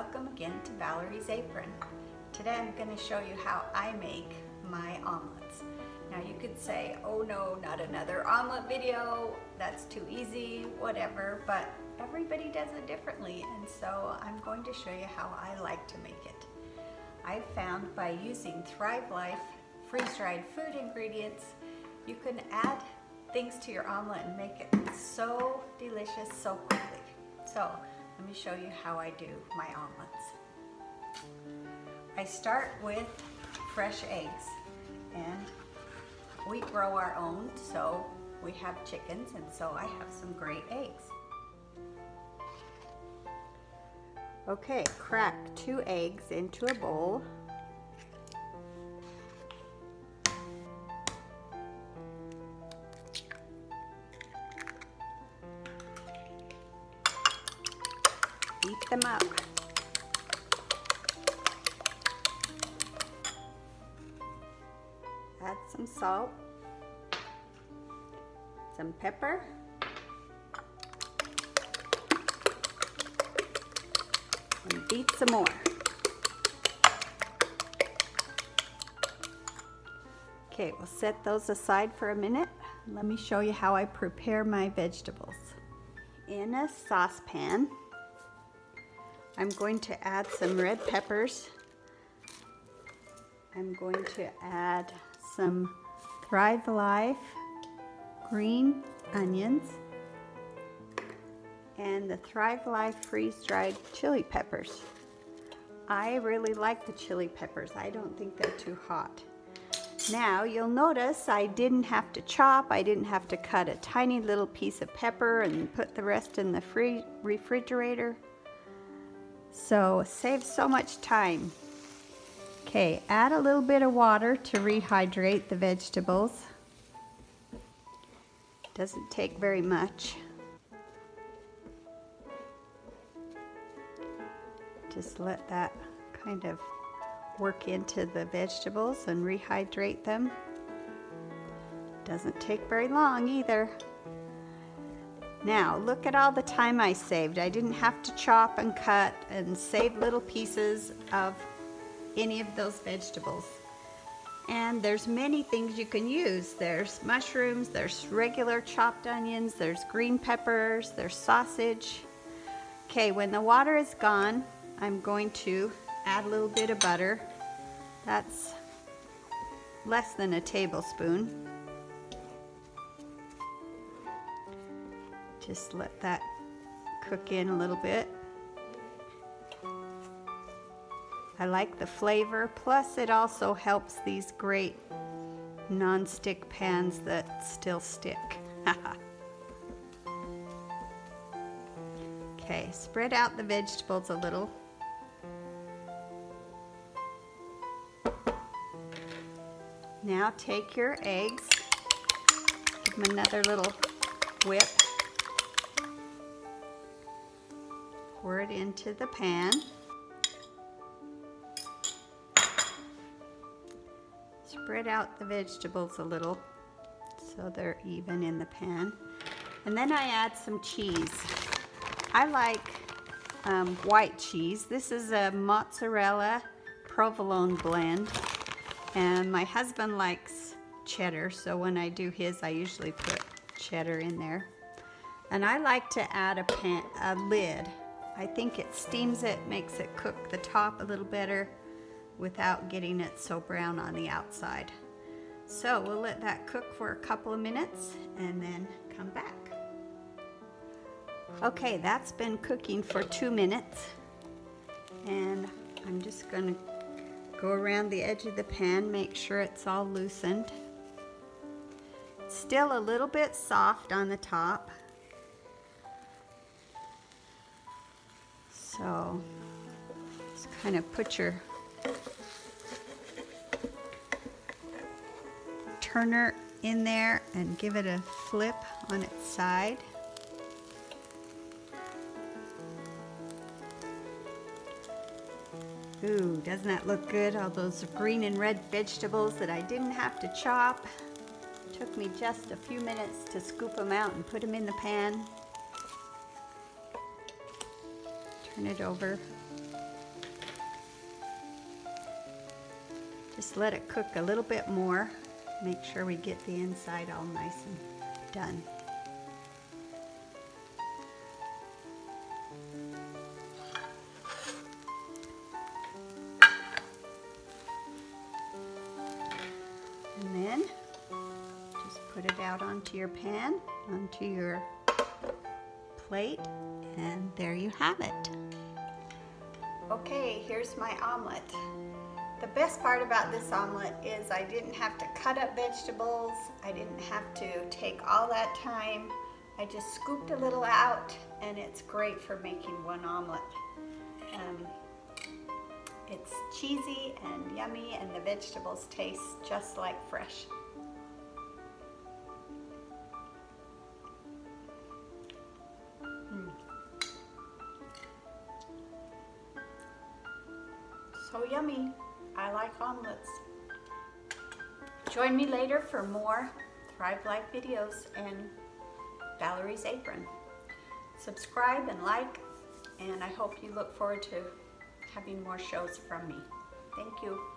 Welcome again to Valerie's Apron. Today I'm going to show you how I make my omelets. Now you could say, oh no, not another omelet video, that's too easy, whatever, but everybody does it differently, and so I'm going to show you how I like to make it. I found by using Thrive Life freeze-dried food ingredients, you can add things to your omelet and make it so delicious so quickly. So let me show you how I do my omelets. I start with fresh eggs, and we grow our own, so we have chickens, and so I have some great eggs. Okay, crack 2 eggs into a bowl. Beat them up. Add some salt, some pepper, and beat some more. Okay, we'll set those aside for a minute. Let me show you how I prepare my vegetables. In a saucepan, I'm going to add some red peppers. I'm going to add some Thrive Life green onions and the Thrive Life freeze-dried chili peppers. I really like the chili peppers. I don't think they're too hot. Now you'll notice I didn't have to chop. I didn't have to cut a tiny little piece of pepper and put the rest in the refrigerator. So saves so much time. Okay, add a little bit of water to rehydrate the vegetables. Doesn't take very much. Just let that kind of work into the vegetables and rehydrate them. Doesn't take very long either. Now, look at all the time I saved. I didn't have to chop and cut and save little pieces of any of those vegetables. And there's many things you can use. There's mushrooms, there's regular chopped onions, there's green peppers, there's sausage. Okay, when the water is gone, I'm going to add a little bit of butter. That's less than a tablespoon. Just let that cook in a little bit. I like the flavor, plus it also helps these great non-stick pans that still stick. Okay, spread out the vegetables a little. Now take your eggs, give them another little whip. Pour it into the pan. Spread out the vegetables a little so they're even in the pan. And then I add some cheese. I like white cheese. This is a mozzarella provolone blend. And my husband likes cheddar, so when I do his, I usually put cheddar in there. And I like to add a lid. I think it steams it, makes it cook the top a little better without getting it so brown on the outside. So we'll let that cook for a couple of minutes and then come back. Okay, that's been cooking for 2 minutes. And I'm just gonna go around the edge of the pan, make sure it's all loosened. It's still a little bit soft on the top. So just kind of put your turner in there and give it a flip on its side. Ooh, doesn't that look good? All those green and red vegetables that I didn't have to chop. It took me just a few minutes to scoop them out and put them in the pan. Turn it over. Just let it cook a little bit more. Make sure we get the inside all nice and done. And then just put it out onto your pan, onto your plate, and there you have it. Okay, here's my omelet. The best part about this omelet is I didn't have to cut up vegetables. I didn't have to take all that time. I just scooped a little out, and it's great for making one omelet. It's cheesy and yummy, and the vegetables taste just like fresh. So yummy. I like omelets. Join me later for more Thrive Life videos and Valerie's Apron. Subscribe and like, and I hope you look forward to having more shows from me. Thank you.